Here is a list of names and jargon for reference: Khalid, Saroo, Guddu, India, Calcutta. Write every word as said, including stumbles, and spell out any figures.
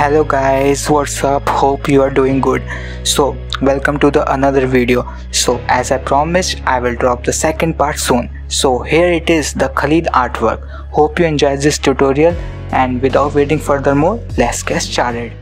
Hello guys, what's up? Hope you are doing good. So welcome to the another video. So as I promised, I will drop the second part soon. So here it is, the Khalid artwork. Hope you enjoyed this tutorial, and without waiting furthermore, let's get started.